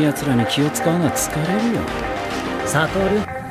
奴らに気を使うのは疲れるよ。悟る。